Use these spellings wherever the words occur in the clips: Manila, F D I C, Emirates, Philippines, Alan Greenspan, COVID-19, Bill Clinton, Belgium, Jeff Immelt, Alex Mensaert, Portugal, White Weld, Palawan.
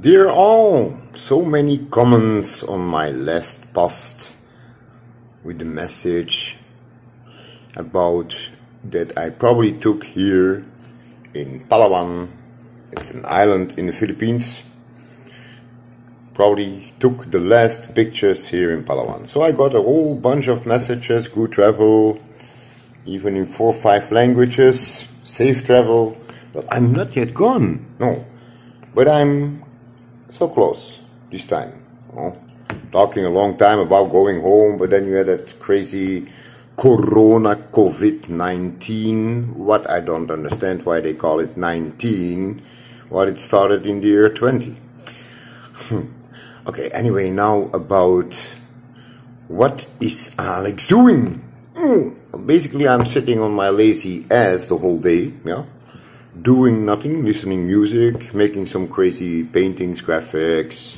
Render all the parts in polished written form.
There are so many comments on my last post with the message about that I probably took here in Palawan, it's an island in the Philippines, probably took the last pictures here in Palawan. So I got a whole bunch of messages, good travel, even in 4 or 5 languages, safe travel, but I'm not yet gone, no, but I'm so close this time, you know, talking a long time about going home, but then you had that crazy Corona COVID-19, what I don't understand why they call it 19, what it started in the year 20. Okay, anyway, now about what is Alex doing? Basically, I'm sitting on my lazy ass the whole day, yeah? Doing nothing, listening music, making some crazy paintings, graphics,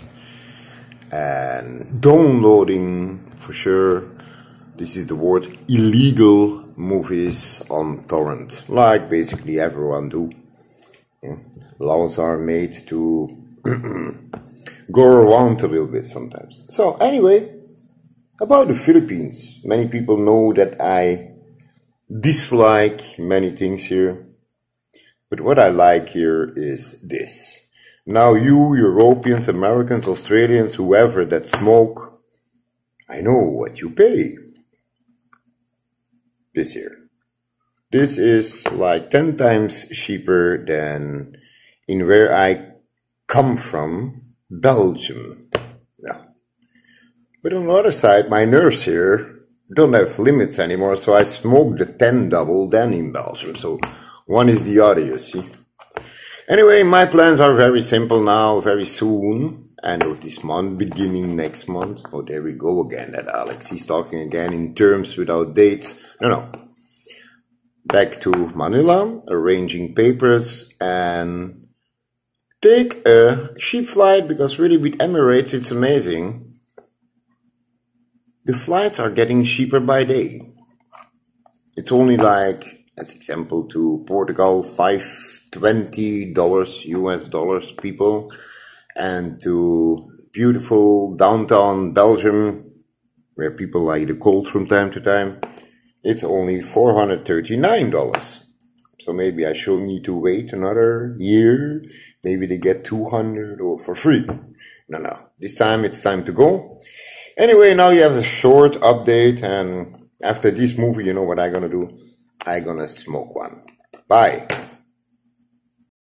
and downloading, for sure, this is the word, illegal movies on torrent, like basically everyone do. Yeah. Laws are made to go around a little bit sometimes. So anyway, about the Philippines, many people know that I dislike many things here. But what I like here is this. Now you, Europeans, Americans, Australians, whoever that smoke, I know what you pay. This here. This is like 10 times cheaper than in where I come from, Belgium. Yeah. But on the other side, my nerves here don't have limits anymore, so I smoke the 10 double than in Belgium. So one is the other, you see. Anyway, my plans are very simple now, very soon. End of this month, beginning next month. Oh, there we go again, that Alex. He's talking again in terms without dates. No. Back to Manila, arranging papers, and take a cheap flight, because really with Emirates, it's amazing. The flights are getting cheaper by day. It's only like, as example, to Portugal, $520 US dollars, people, and to beautiful downtown Belgium, where people like the cold from time to time, it's only $439. So maybe I shall need to wait another year, maybe they get 200 or for free. No, this time it's time to go. Anyway, now you have a short update, and after this movie, you know what I'm gonna do. I'm gonna smoke one. Bye.